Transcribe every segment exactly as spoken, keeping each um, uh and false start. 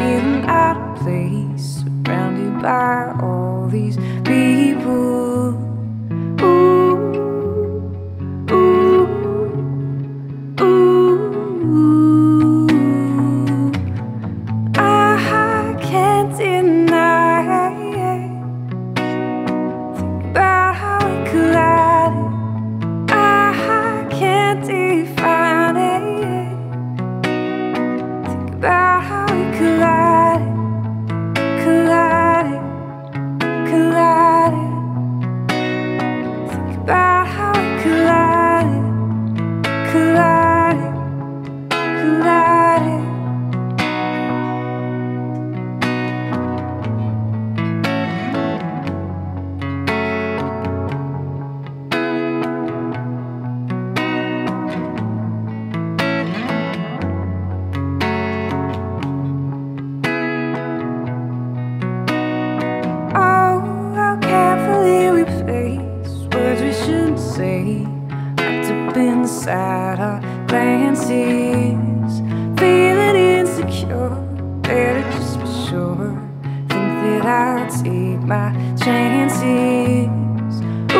feeling out of place, surrounded by all these people. Ooh, ooh, ooh. I can't deny, think about how we collided. I can't define it, think about how we collided. Wrapped up inside our glances, feeling insecure, better just be sure. Think that I'll take my chances. Ooh,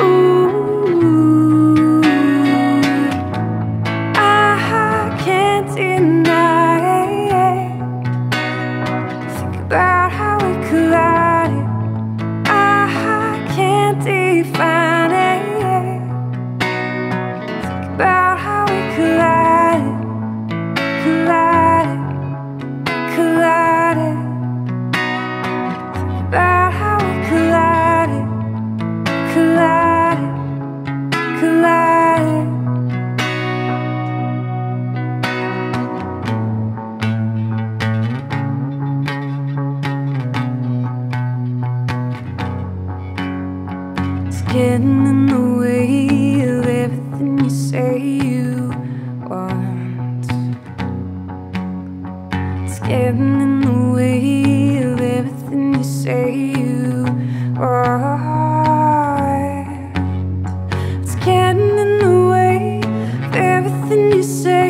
ooh, ooh. I can't deny, think about how we collide. Define it, think about how we collided, collided, collided, think about how we collided, collided, collided. Getting in the way of everything you say you want. It's getting in the way of everything you say you are. It's getting in the way of everything you say.